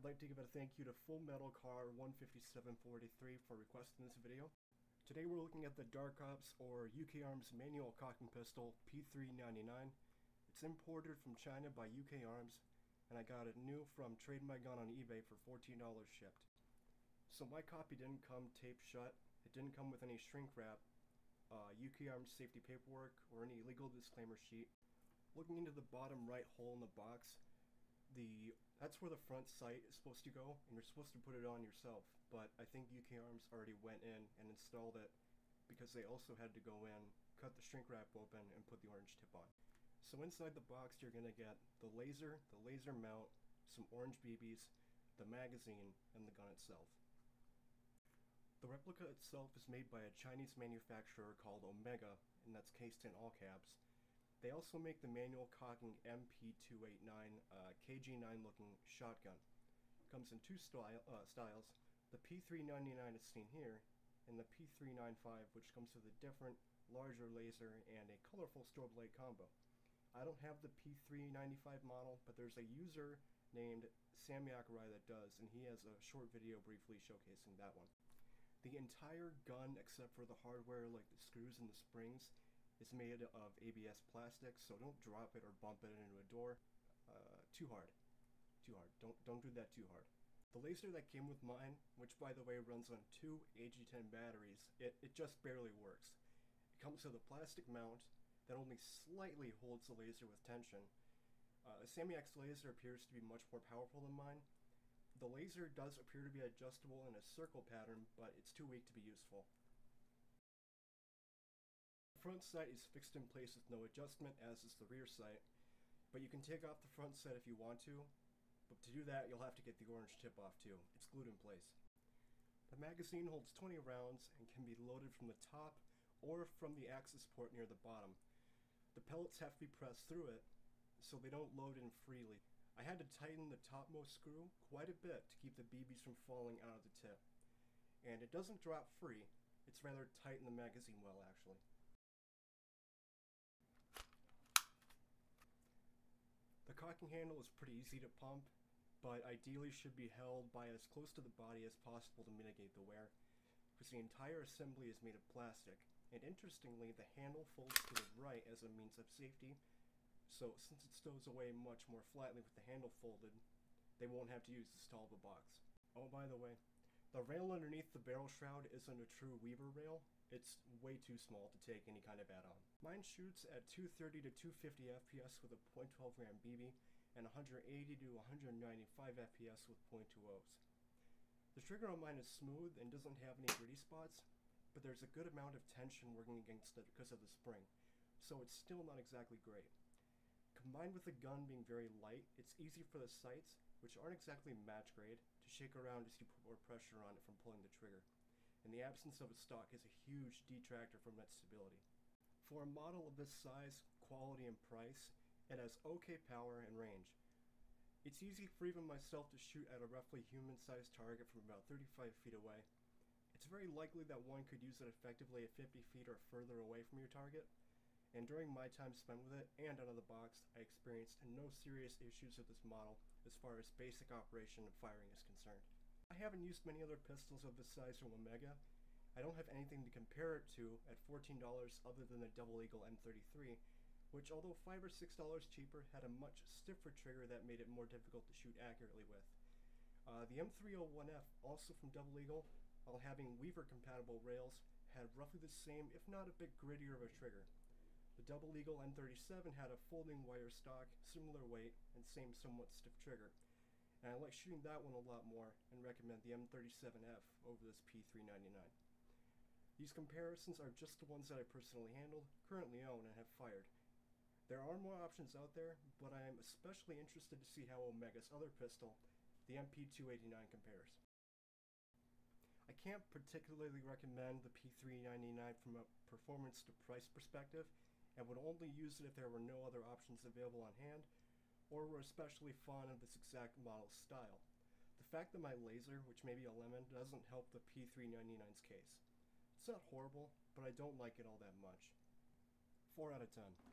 I'd like to give a thank you to Full Metal Car 15743 for requesting this video. Today we're looking at the Dark Ops or UK Arms manual cocking pistol P399. It's imported from China by UK Arms, and I got it new from Trade My Gun on eBay for $14 shipped. So my copy didn't come taped shut, it didn't come with any shrink wrap, UK Arms safety paperwork, or any legal disclaimer sheet. Looking into the bottom right hole in the box, that's where the front sight is supposed to go, and you're supposed to put it on yourself, but I think UK Arms already went in and installed it because they also had to go in, cut the shrink wrap open, and put the orange tip on. So inside the box you're going to get the laser mount, some orange BBs, the magazine, and the gun itself. The replica itself is made by a Chinese manufacturer called Omega, and that's Case 10 all caps. They also make the manual cocking MP289 KG9 looking shotgun. It comes in two styles. The P399 is seen here, and the P395, which comes with a different, larger laser and a colorful strobe light combo. I don't have the P395 model, but there's a user named Samyak Rai that does, and he has a short video briefly showcasing that one. The entire gun, except for the hardware like the screws and the springs, is made of ABS plastic, so don't drop it or bump it into a door too hard. Don't do that too hard. The laser that came with mine, which by the way runs on two AG10 batteries, it just barely works. It comes with a plastic mount that only slightly holds the laser with tension. Samyak's laser appears to be much more powerful than mine. The laser does appear to be adjustable in a circle pattern, but it's too weak to be useful. The front sight is fixed in place with no adjustment, as is the rear sight, but you can take off the front sight if you want to, but to do that you'll have to get the orange tip off too. It's glued in place. The magazine holds 20 rounds and can be loaded from the top or from the access port near the bottom. The pellets have to be pressed through it so they don't load in freely. I had to tighten the topmost screw quite a bit to keep the BBs from falling out of the tip. And it doesn't drop free, it's rather tight in the magazine well actually. The cocking handle is pretty easy to pump, but ideally should be held by as close to the body as possible to mitigate the wear, because the entire assembly is made of plastic, and interestingly the handle folds to the right as a means of safety, so since it stows away much more flatly with the handle folded, they won't have to use this tall of a box. Oh, by the way, the rail underneath the barrel shroud isn't a true Weaver rail. It's way too small to take any kind of add-on. Mine shoots at 230 to 250 FPS with a 0.12 gram BB and 180 to 195 FPS with 0.20s. The trigger on mine is smooth and doesn't have any gritty spots, but there's a good amount of tension working against it because of the spring, so it's still not exactly great. Combined with the gun being very light, it's easy for the sights, which aren't exactly match grade, to shake around as you put more pressure on it from pulling the trigger, and the absence of a stock is a huge detractor from its stability. For a model of this size, quality, and price, it has okay power and range. It's easy for even myself to shoot at a roughly human-sized target from about 35 feet away. It's very likely that one could use it effectively at 50 feet or further away from your target, and during my time spent with it and out of the box, I experienced no serious issues with this model as far as basic operation and firing is concerned. I haven't used many other pistols of this size from Omega. I don't have anything to compare it to at $14 other than the Double Eagle M33, which although $5 or $6 cheaper had a much stiffer trigger that made it more difficult to shoot accurately with. The M301F, also from Double Eagle, while having Weaver compatible rails, had roughly the same, if not a bit grittier of a trigger. The Double Eagle M37 had a folding wire stock, similar weight, and same somewhat stiff trigger. And I like shooting that one a lot more and recommend the M37F over this P399. These comparisons are just the ones that I personally handled, currently own, and have fired. There are more options out there, but I am especially interested to see how Omega's other pistol, the MP289, compares. I can't particularly recommend the P399 from a performance to price perspective, and would only use it if there were no other options available on hand, or were especially fond of this exact model style. The fact that my laser, which may be a lemon, doesn't help the P399's case. It's not horrible, but I don't like it all that much. 4 out of 10.